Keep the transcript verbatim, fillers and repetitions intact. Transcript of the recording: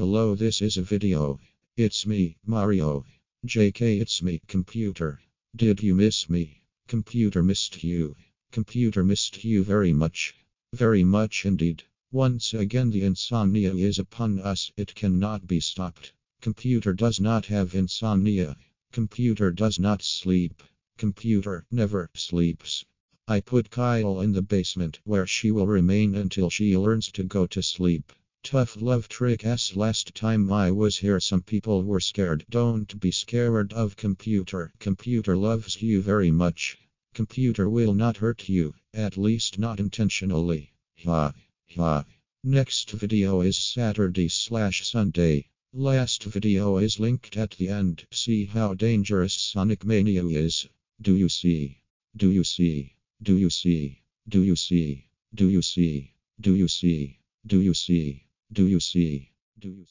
Hello, this is a video. It's me, Mario. J K, it's me, computer. Did you miss me? Computer missed you. Computer missed you very much. Very much indeed. Once again, the insomnia is upon us. It cannot be stopped. Computer does not have insomnia. Computer does not sleep. Computer never sleeps. I put Kyle in the basement where she will remain until she learns to go to sleep. Tough love trick as last time I was here some people were scared. Don't be scared of computer. Computer loves you very much. Computer will not hurt you, at least not intentionally. Ha ha. Next video is Saturday slash Sunday. Last video is linked at the end. See how dangerous Sonic Mania is. Do you see? Do you see? Do you see? Do you see? Do you see? Do you see? Do you see? Do you see? Do you see?